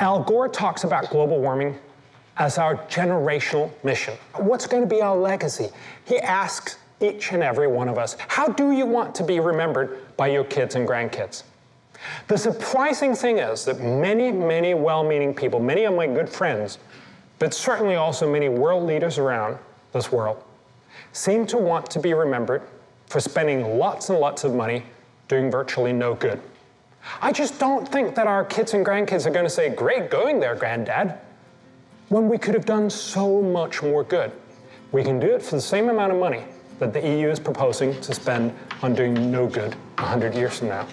Al Gore talks about global warming as our generational mission. What's going to be our legacy? He asks each and every one of us, how do you want to be remembered by your kids and grandkids? The surprising thing is that many, many well-meaning people, many of my good friends, but certainly also many world leaders around this world, seem to want to be remembered for spending lots and lots of money doing virtually no good. I just don't think that our kids and grandkids are going to say, great going there, Granddad, when we could have done so much more good. We can do it for the same amount of money that the EU is proposing to spend on doing no good 100 years from now.